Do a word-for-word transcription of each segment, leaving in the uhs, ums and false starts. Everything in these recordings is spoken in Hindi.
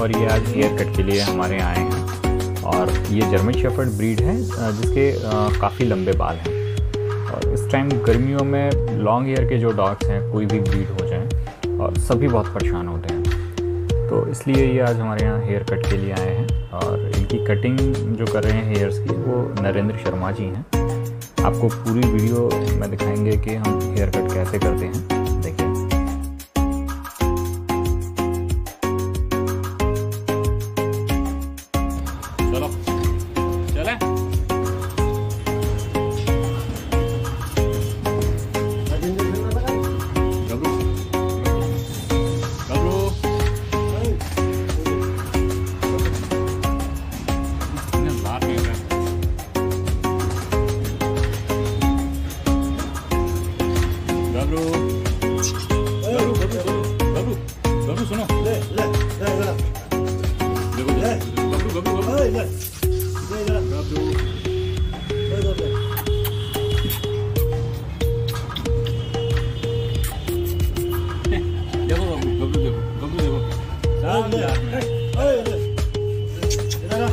और ये आज हेयर कट के लिए हमारे आए हैं। और ये जर्मन शेफर्ड ब्रीड है जिसके काफ़ी लंबे बाल हैं, और इस टाइम गर्मियों में लॉन्ग हेयर के जो डॉग्स हैं कोई भी ब्रीड हो जाए और सभी बहुत परेशान होते हैं, तो इसलिए ये आज हमारे यहाँ हेयर कट के लिए आए हैं। और इनकी कटिंग जो कर रहे हैं हेयर्स की वो नरेंद्र शर्मा जी हैं। आपको पूरी वीडियो में दिखाएंगे कि हम हेयर कट कैसे करते हैं।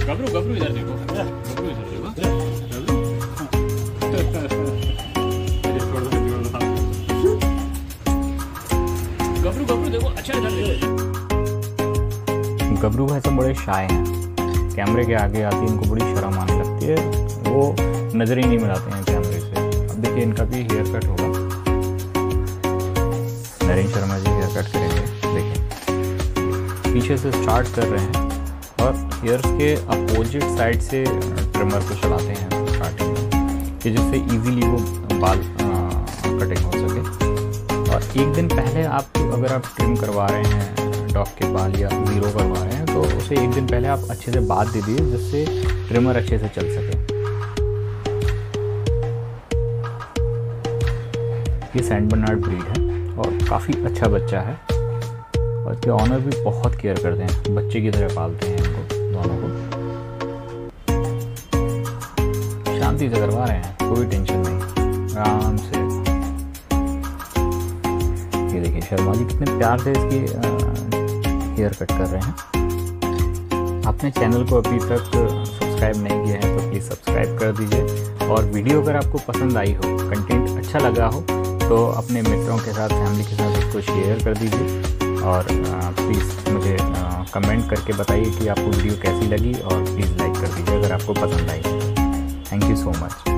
गबरू गबरू इधर देखो, गबरू इधर देखो, गबरू गबरू गबरू देखो, अच्छा इधर देखो। गबरू ऐसे बड़े शाय हैं, कैमरे के आगे आती इनको बड़ी शर्म आने लगती है, वो नजर ही नहीं मिलाते हैं कैमरे से। अब देखिए इनका भी हेयर कट होगा, नरेंद्र शर्मा जी हेयर कट करेंगे। देखिए पीछे से स्टार्ट कर रहे हैं और हेयर्स के अपोजिट साइड से ट्रिमर को चलाते हैं स्टार्टिंग में, कि जिससे इजीली वो बाल आ, कटिंग हो सके। और एक दिन पहले आप अगर आप ट्रिम करवा रहे हैं डॉग के बाल या जीरो करवा रहे हैं, तो उसे एक दिन पहले आप अच्छे से बात दे दीजिए जिससे ट्रिमर अच्छे से चल सके। ये सेंट बर्नार्ड ब्रीड है और काफ़ी अच्छा बच्चा है, और इसके ऑनर भी बहुत केयर करते हैं, बच्चे की तरह पालते हैं इनको दोनों को। शांति से करवा रहे हैं, कोई टेंशन नहीं, आराम से। ये देखिए शर्मा जी कितने प्यार से इसकी हेयर कट कर रहे हैं। आपने चैनल को अभी तक सब्सक्राइब नहीं किया है तो प्लीज़ सब्सक्राइब कर दीजिए। और वीडियो अगर आपको पसंद आई हो, कंटेंट अच्छा लगा हो, तो अपने मित्रों के साथ, फैमिली के साथ इसको शेयर कर दीजिए। और प्लीज़ मुझे कमेंट करके बताइए कि आपको वीडियो कैसी लगी, और प्लीज़ लाइक कर दीजिए अगर आपको पसंद आई। Thank you so much.